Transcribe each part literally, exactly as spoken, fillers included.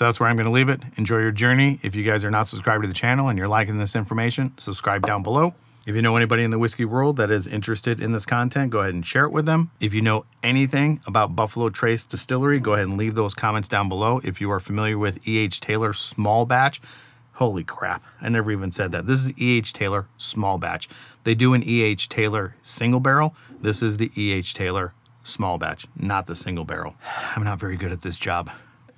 So that's where I'm going to leave it. Enjoy your journey. If you guys are not subscribed to the channel and you're liking this information, subscribe down below. If you know anybody in the whiskey world that is interested in this content, go ahead and share it with them. If you know anything about Buffalo Trace Distillery, go ahead and leave those comments down below. If you are familiar with E H. Taylor Small Batch, holy crap, I never even said that. This is E H. Taylor Small Batch. They do an E H. Taylor Single Barrel. This is the E H. Taylor Small Batch, not the Single Barrel. I'm not very good at this job.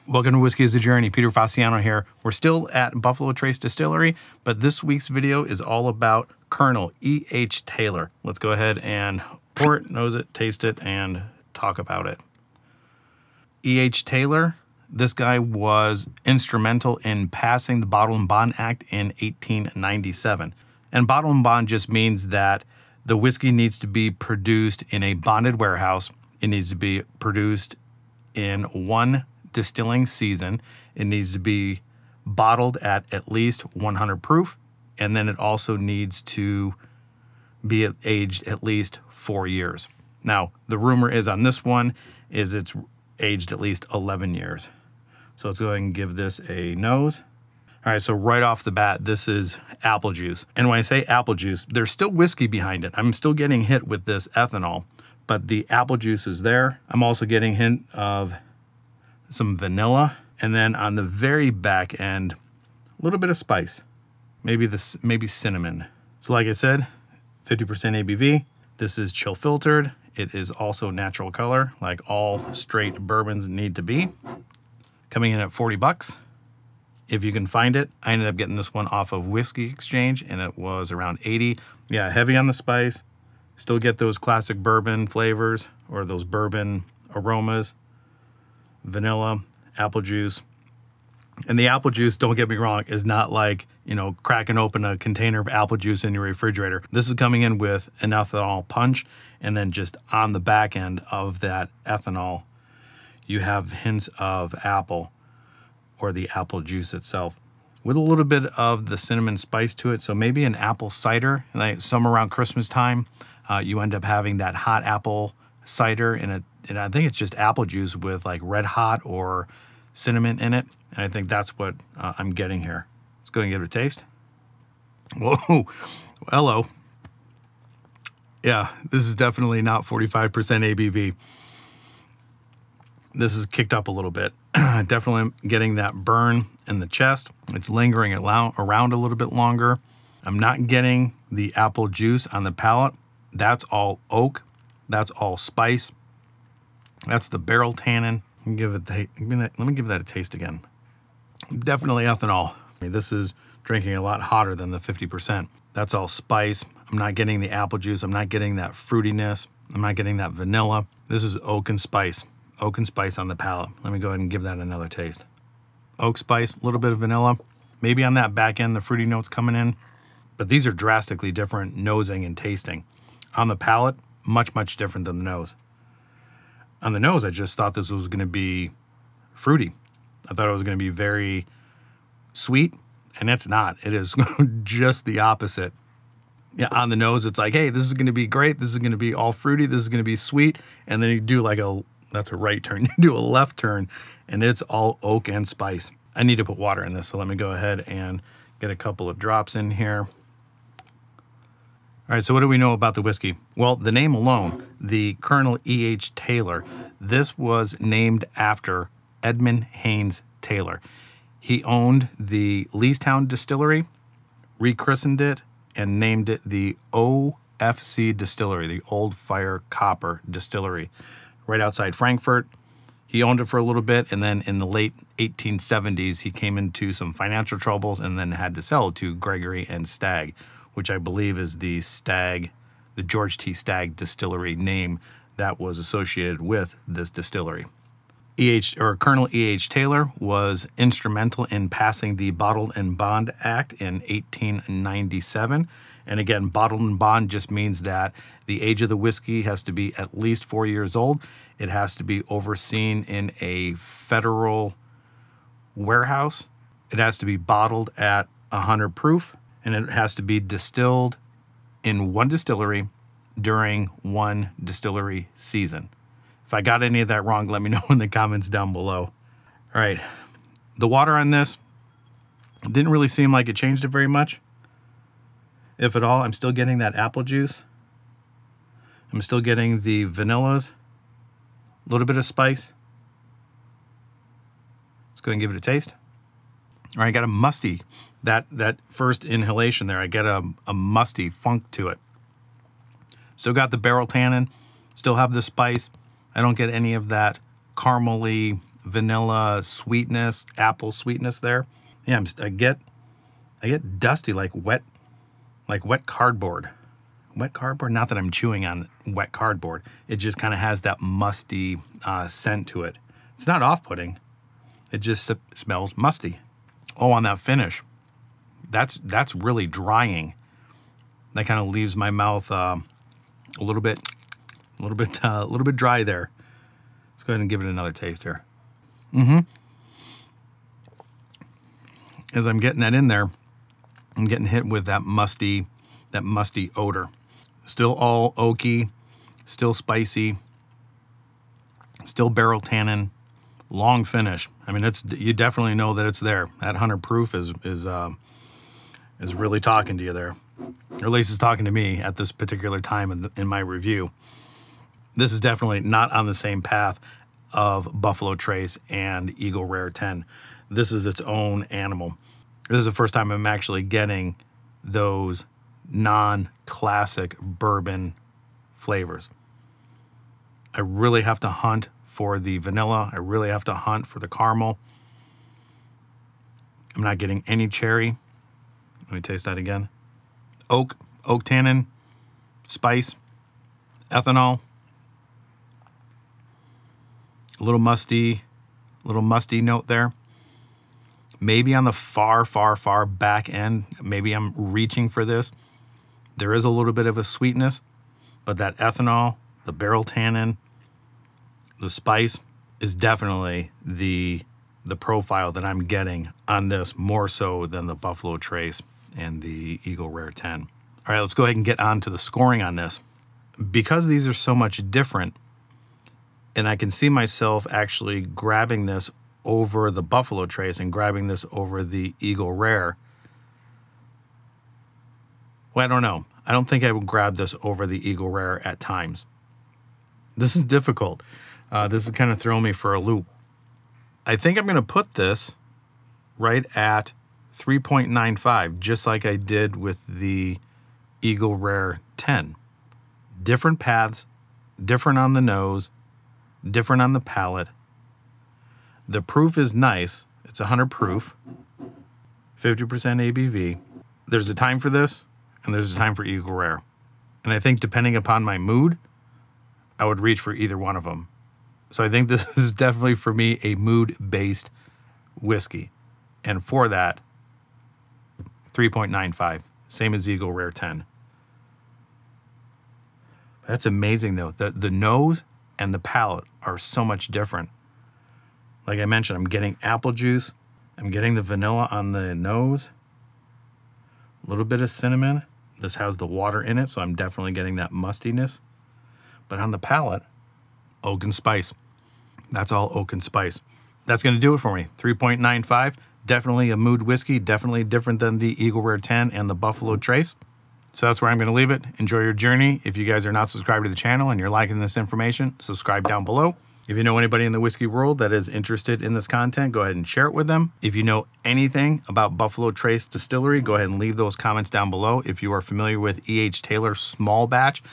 Welcome to Whiskey is the Journey. Peter Fasciano here. We're still at Buffalo Trace Distillery, but this week's video is all about Colonel E H. Taylor. Let's go ahead and pour it, nose it, taste it, and talk about it. E H. Taylor, this guy was instrumental in passing the Bottled in Bond Act in eighteen ninety-seven. And Bottled in Bond just means that the whiskey needs to be produced in a bonded warehouse. It needs to be produced in one distilling season. It needs to be bottled at at least one hundred proof. And then it also needs to be aged at least four years. Now, the rumor is on this one is it's aged at least eleven years. So let's go ahead and give this a nose. All right, so right off the bat, this is apple juice. And when I say apple juice, there's still whiskey behind it. I'm still getting hit with this ethanol, but the apple juice is there. I'm also getting a hint of some vanilla. And then on the very back end, a little bit of spice. Maybe this, maybe cinnamon. So like I said, fifty percent A B V. This is chill filtered. It is also natural color, like all straight bourbons need to be. Coming in at forty bucks. If you can find it, I ended up getting this one off of Whiskey Exchange and it was around eighty. Yeah, heavy on the spice. Still get those classic bourbon flavors or those bourbon aromas. Vanilla, apple juice. And the apple juice, don't get me wrong, is not like, you know, cracking open a container of apple juice in your refrigerator. This is coming in with an ethanol punch, and then just on the back end of that ethanol, you have hints of apple or the apple juice itself with a little bit of the cinnamon spice to it. So maybe an apple cider, like some around Christmas time, uh, you end up having that hot apple cider, and, it, and I think it's just apple juice with like red hot or cinnamon in it. And I think that's what uh, I'm getting here. Let's go and give it a taste. Whoa, hello. Yeah, this is definitely not forty-five percent A B V. This is kicked up a little bit. Definitely getting that burn in the chest. It's lingering around a little bit longer. I'm not getting the apple juice on the palate. That's all oak. That's all spice. That's the barrel tannin. Give it the, let me give that a taste again. Definitely ethanol. I mean, this is drinking a lot hotter than the fifty percent. That's all spice. I'm not getting the apple juice. I'm not getting that fruitiness. I'm not getting that vanilla. This is oak and spice. Oak and spice on the palate. Let me go ahead and give that another taste. Oak spice, a little bit of vanilla. Maybe on that back end, the fruity notes coming in. But these are drastically different nosing and tasting. On the palate, much, much different than the nose. On the nose, I just thought this was gonna be fruity. I thought it was gonna be very sweet, and it's not. It is just the opposite. Yeah, on the nose, it's like, hey, this is gonna be great. This is gonna be all fruity. This is gonna be sweet. And then you do like a, that's a right turn. You do a left turn, and it's all oak and spice. I need to put water in this, so let me go ahead and get a couple of drops in here. All right, so what do we know about the whiskey? Well, the name alone, the Colonel E H. Taylor, this was named after Edmund Haynes Taylor. He owned the Leestown Distillery, rechristened it, and named it the O F C Distillery, the Old Fire Copper Distillery, right outside Frankfurt. He owned it for a little bit, and then in the late eighteen seventies, he came into some financial troubles and then had to sell to Gregory and Stagg, which I believe is the Stagg, the George T. Stagg Distillery name that was associated with this distillery. E H or Colonel E H. Taylor was instrumental in passing the Bottled in Bond Act in eighteen ninety-seven. And again, bottled in bond just means that the age of the whiskey has to be at least four years old. It has to be overseen in a federal warehouse. It has to be bottled at one hundred proof. And it has to be distilled in one distillery during one distillery season. If I got any of that wrong, let me know in the comments down below. All right, The water on this didn't really seem like it changed it very much. If at all, I'm still getting that apple juice. I'm still getting the vanillas, a little bit of spice. Let's go ahead and give it a taste. All right, I got a musty, that, that first inhalation there, I get a, a musty funk to it. Still got the barrel tannin, still have the spice. I don't get any of that caramely, vanilla sweetness, apple sweetness there. Yeah, I'm, I get, I get dusty, like wet, like wet cardboard. Wet cardboard? Not that I'm chewing on wet cardboard. It just kind of has that musty uh, scent to it. It's not off-putting. It just smells musty. Oh, on that finish, that's that's really drying. That kind of leaves my mouth uh, a little bit, a little bit, uh, a little bit dry there. Let's go ahead and give it another taste here. Mm-hmm. As I'm getting that in there, I'm getting hit with that musty, that musty odor. Still all oaky, still spicy, still barrel tannin, long finish. I mean, it's, you definitely know that it's there. That one hundred proof is is uh, is really talking to you there, or at least it's talking to me at this particular time in, the, in my review. This is definitely not on the same path of Buffalo Trace and Eagle Rare ten. This is its own animal. This is the first time I'm actually getting those non-classic bourbon flavors. I really have to hunt for the vanilla. I really have to hunt for the caramel. I'm not getting any cherry. Let me taste that again. Oak, oak tannin, spice, ethanol. A little musty, little musty note there. Maybe on the far, far, far back end, maybe I'm reaching for this. There is a little bit of a sweetness, but that ethanol, the barrel tannin, the spice is definitely the, the profile that I'm getting on this, more so than the Buffalo Trace and the Eagle Rare ten. All right, let's go ahead and get on to the scoring on this. Because these are so much different, and I can see myself actually grabbing this over the Buffalo Trace and grabbing this over the Eagle Rare. Well, I don't know. I don't think I would grab this over the Eagle Rare at times. This is difficult. Uh, this is kind of throwing me for a loop. I think I'm going to put this right at three point nine five, just like I did with the Eagle Rare ten. Different paths, different on the nose, different on the palate. The proof is nice. It's one hundred proof, fifty percent A B V. There's a time for this, and there's a time for Eagle Rare. And I think depending upon my mood, I would reach for either one of them. So I think this is definitely, for me, a mood-based whiskey. And for that, three point nine five, same as Eagle Rare ten. That's amazing, though. The, the nose and the palate are so much different. Like I mentioned, I'm getting apple juice. I'm getting the vanilla on the nose. A little bit of cinnamon. This has the water in it, so I'm definitely getting that mustiness. But on the palate, oak and spice. That's all oak and spice. That's going to do it for me. three point nine five. Definitely a mood whiskey. Definitely different than the Eagle Rare ten and the Buffalo Trace. So that's where I'm going to leave it. Enjoy your journey. If you guys are not subscribed to the channel and you're liking this information, subscribe down below. If you know anybody in the whiskey world that is interested in this content, go ahead and share it with them. If you know anything about Buffalo Trace Distillery, go ahead and leave those comments down below. If you are familiar with E H. Taylor Small Batch,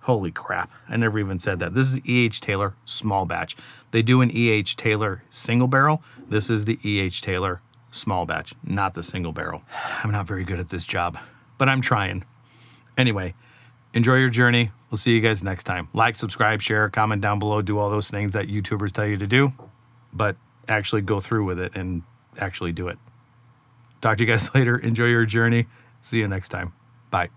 holy crap, I never even said that. This is E H. Taylor Small Batch. They do an E H. Taylor Single Barrel. This is the E H. Taylor Small Batch, not the Single Barrel. I'm not very good at this job, but I'm trying. Anyway, enjoy your journey. We'll see you guys next time. Like, subscribe, share, comment down below. Do all those things that YouTubers tell you to do, but actually go through with it and actually do it. Talk to you guys later. Enjoy your journey. See you next time. Bye.